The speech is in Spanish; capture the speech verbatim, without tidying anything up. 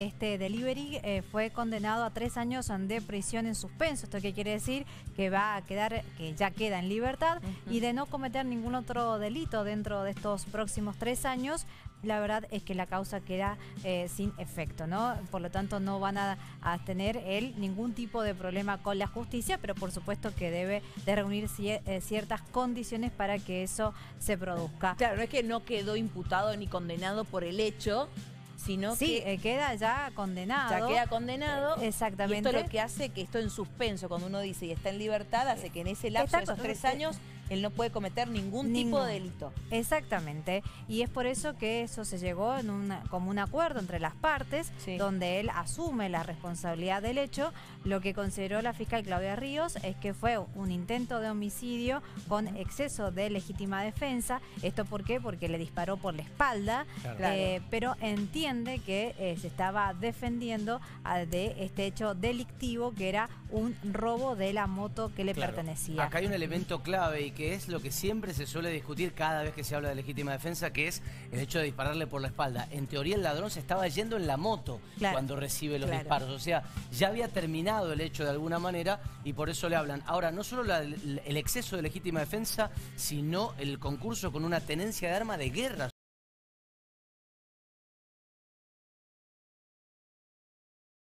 Este delivery eh, fue condenado a tres años de prisión en suspenso. Esto que quiere decir que va a quedar, que ya queda en libertad, uh-huh. y de no cometer ningún otro delito dentro de estos próximos tres años, la verdad es que la causa queda eh, sin efecto, ¿no? Por lo tanto, no van a, a tener él ningún tipo de problema con la justicia, pero por supuesto que debe de reunir cier, eh, ciertas condiciones para que eso se produzca. Claro, no es que no quedó imputado ni condenado por el hecho, sino sí, que eh, queda ya condenado. Ya queda condenado. Exactamente. Y esto lo que hace que esto en suspenso, cuando uno dice y está en libertad, hace que en ese lapso Exacto. de esos tres años él no puede cometer ningún tipo Ningún. de delito. Exactamente. Y es por eso que eso se llegó en una, como un acuerdo entre las partes, sí. donde él asume la responsabilidad del hecho. Lo que consideró la fiscal Claudia Ríos es que fue un intento de homicidio con exceso de legítima defensa. ¿Esto por qué? Porque le disparó por la espalda, claro. eh, pero entiende que eh, se estaba defendiendo a, de este hecho delictivo que era un robo de la moto que le claro. pertenecía. Acá hay un elemento clave y que es lo que siempre se suele discutir cada vez que se habla de legítima defensa, que es el hecho de dispararle por la espalda. En teoría el ladrón se estaba yendo en la moto claro, cuando recibe los claro. disparos, o sea, ya había terminado el hecho de alguna manera y por eso le hablan. Ahora, no solo la, el exceso de legítima defensa, sino el concurso con una tenencia de arma de guerra.